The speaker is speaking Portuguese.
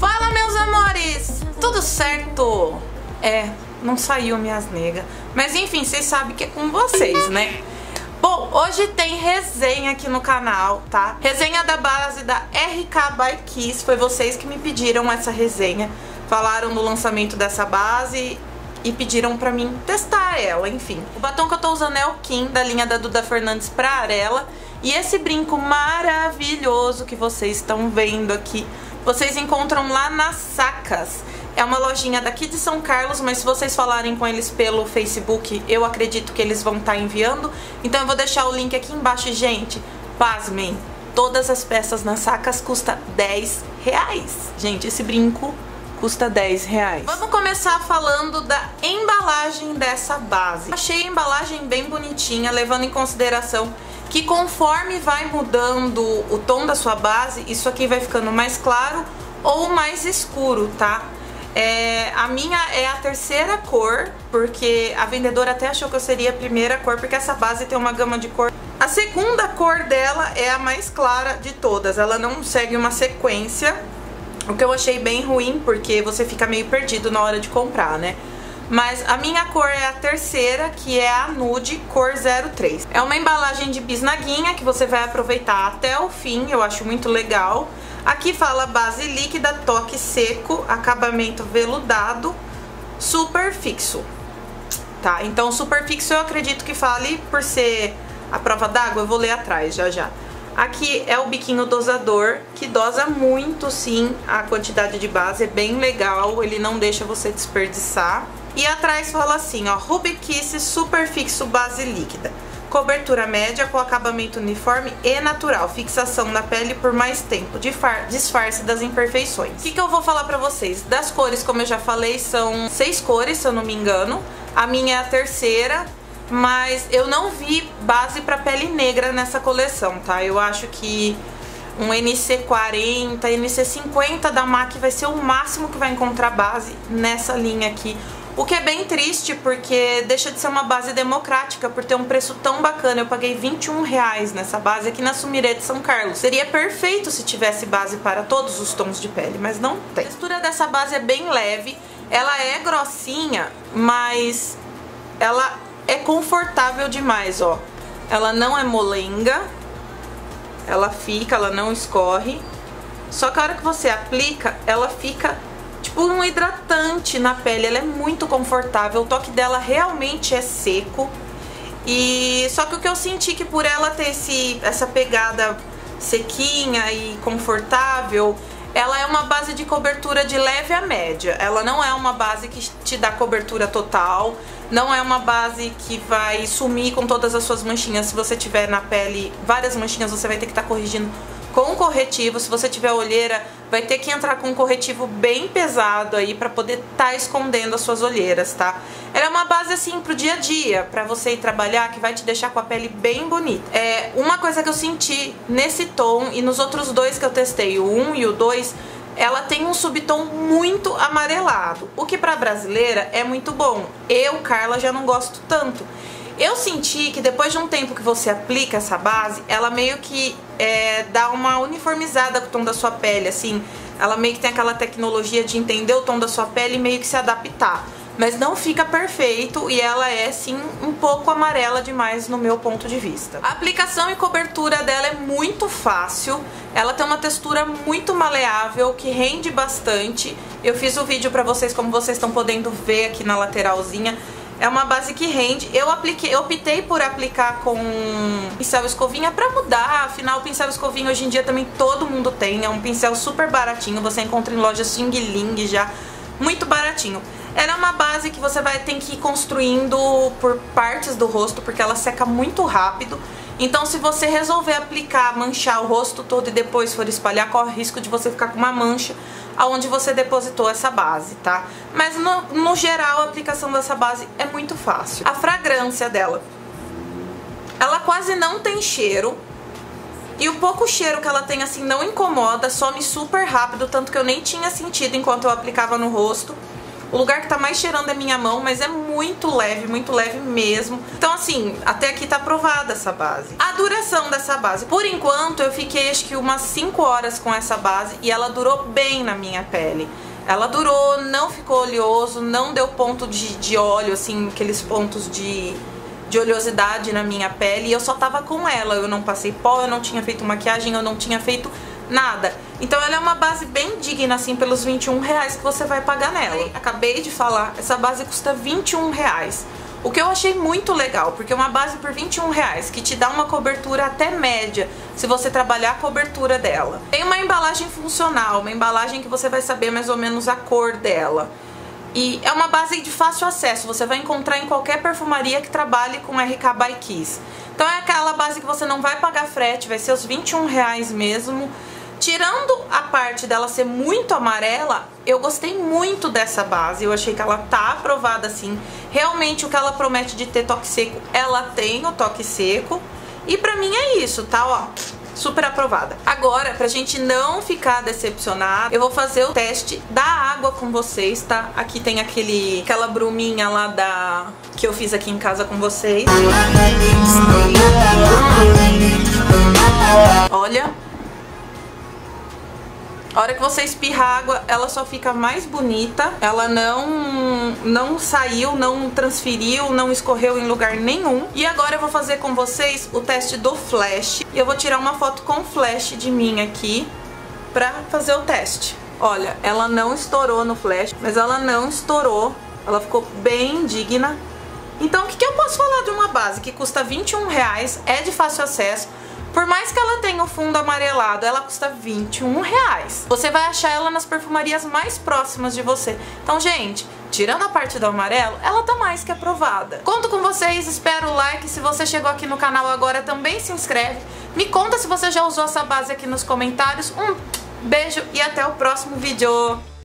Fala, meus amores! Tudo certo? É, não saiu minhas negas. Mas enfim, vocês sabem que é com vocês, né? Bom, hoje tem resenha aqui no canal, tá? Resenha da base da RK by Kiss. Foi vocês que me pediram essa resenha. Falaram do lançamento dessa base e pediram pra mim testar ela, enfim. O batom que eu tô usando é o Kim, da linha da Duda Fernandes pra Arela. E esse brinco maravilhoso que vocês estão vendo aqui, vocês encontram lá na Sacas. É uma lojinha daqui de São Carlos, mas se vocês falarem com eles pelo Facebook, eu acredito que eles vão estar enviando. Então eu vou deixar o link aqui embaixo. E, gente, pasmem, todas as peças na Sacas custa 10 reais. Gente, esse brinco custa 10 reais. Vamos começar falando da embalagem dessa base. Achei a embalagem bem bonitinha, levando em consideração que conforme vai mudando o tom da sua base, isso aqui vai ficando mais claro ou mais escuro, tá? A minha é a terceira cor, porque a vendedora até achou que eu seria a primeira cor, porque essa base tem uma gama de cor. A segunda cor dela é a mais clara de todas, ela não segue uma sequência. O que eu achei bem ruim, porque você fica meio perdido na hora de comprar, né? Mas a minha cor é a terceira, que é a Nude cor 03. É uma embalagem de bisnaguinha que você vai aproveitar até o fim, eu acho muito legal. Aqui fala base líquida, toque seco, acabamento veludado, super fixo. Tá, então super fixo eu acredito que fale por ser a prova d'água, eu vou ler atrás já já. Aqui é o biquinho dosador, que dosa muito sim a quantidade de base, é bem legal, ele não deixa você desperdiçar. E atrás fala assim, ó, Ruby Kiss Super Fixo Base Líquida. Cobertura média com acabamento uniforme e natural, fixação na pele por mais tempo, disfarce das imperfeições. O que eu vou falar pra vocês? Das cores, como eu já falei, são 6 cores, se eu não me engano. A minha é a terceira. Mas eu não vi base pra pele negra nessa coleção, tá? Eu acho que um NC40, NC50 da MAC vai ser o máximo que vai encontrar base nessa linha aqui. O que é bem triste, porque deixa de ser uma base democrática, por ter um preço tão bacana. Eu paguei R$21 nessa base aqui na Sumirê de São Carlos. Seria perfeito se tivesse base para todos os tons de pele, mas não tem. A textura dessa base é bem leve, ela é grossinha, mas ela é confortável demais, ó. Ela não é molenga, ela fica, ela não escorre. Só que a hora que você aplica, ela fica tipo um hidratante na pele. Ela é muito confortável, o toque dela realmente é seco. E só que o que eu senti que por ela ter essa pegada sequinha e confortável, ela é uma base de cobertura de leve a média. Ela não é uma base que te dá cobertura total. Não é uma base que vai sumir com todas as suas manchinhas. Se você tiver na pele várias manchinhas, você vai ter que estar corrigindo com corretivo. Se você tiver olheira, vai ter que entrar com um corretivo bem pesado aí pra poder estar escondendo as suas olheiras, tá? Ela é uma base assim pro dia a dia, pra você ir trabalhar, que vai te deixar com a pele bem bonita. Uma coisa que eu senti nesse tom e nos outros dois que eu testei, o 1 e o 2, ela tem um subtom muito amarelado, o que pra brasileira é muito bom. Eu, Carla, já não gosto tanto. Eu senti que depois de um tempo que você aplica essa base, ela meio que dá uma uniformizada com o tom da sua pele, assim. Ela meio que tem aquela tecnologia de entender o tom da sua pele e meio que se adaptar. Mas não fica perfeito e ela é, sim, um pouco amarela demais no meu ponto de vista. A aplicação e cobertura dela é muito fácil. Ela tem uma textura muito maleável, que rende bastante. Eu fiz o vídeo pra vocês, como vocês estão podendo ver aqui na lateralzinha. É uma base que rende. Eu optei por aplicar com pincel escovinha pra mudar. Afinal, o pincel escovinha hoje em dia também todo mundo tem. É um pincel super baratinho. Você encontra em lojas Singling já. Muito baratinho. Ela é uma base que você vai ter que ir construindo por partes do rosto, porque ela seca muito rápido. Então, se você resolver aplicar, manchar o rosto todo e depois for espalhar, corre o risco de você ficar com uma mancha aonde você depositou essa base, tá? Mas no geral, a aplicação dessa base é muito fácil. A fragrância dela, ela quase não tem cheiro. E o pouco cheiro que ela tem, assim, não incomoda, some super rápido, tanto que eu nem tinha sentido enquanto eu aplicava no rosto. O lugar que tá mais cheirando é minha mão, mas é muito leve mesmo. Então assim, até aqui tá aprovada essa base. A duração dessa base, por enquanto eu fiquei acho que umas 5 horas com essa base e ela durou bem na minha pele. Ela durou, não ficou oleoso, não deu ponto de óleo, assim, aqueles pontos de oleosidade na minha pele. E eu só tava com ela, eu não passei pó, eu não tinha feito maquiagem, eu não tinha feito nada. Então ela é uma base bem digna, assim, pelos R$21 que você vai pagar nela. Acabei de falar, essa base custa R$21. O que eu achei muito legal, porque uma base por R$21 que te dá uma cobertura até média, se você trabalhar a cobertura dela. Tem uma embalagem funcional, uma embalagem que você vai saber mais ou menos a cor dela. E é uma base de fácil acesso, você vai encontrar em qualquer perfumaria que trabalhe com RK by Kiss. Então é aquela base que você não vai pagar frete, vai ser os R$21 mesmo. Tirando a parte dela ser muito amarela, eu gostei muito dessa base, eu achei que ela tá aprovada assim. Realmente o que ela promete de ter toque seco, ela tem o toque seco. E pra mim é isso, tá? Ó, super aprovada. Agora, pra gente não ficar decepcionado, eu vou fazer o teste da água com vocês, tá? Aqui tem aquela bruminha lá que eu fiz aqui em casa com vocês. Olha... A hora que você espirra a água, ela só fica mais bonita, ela não saiu, não transferiu, não escorreu em lugar nenhum. E agora eu vou fazer com vocês o teste do flash. E eu vou tirar uma foto com flash de mim aqui pra fazer o teste. Olha, ela não estourou no flash, mas ela não estourou, ela ficou bem digna. Então o que eu posso falar de uma base que custa R$21, é de fácil acesso. Por mais que ela tenha o fundo amarelado, ela custa R$21. Você vai achar ela nas perfumarias mais próximas de você. Então, gente, tirando a parte do amarelo, ela tá mais que aprovada. Conto com vocês, espero o like. Se você chegou aqui no canal agora, também se inscreve. Me conta se você já usou essa base aqui nos comentários. Um beijo e até o próximo vídeo.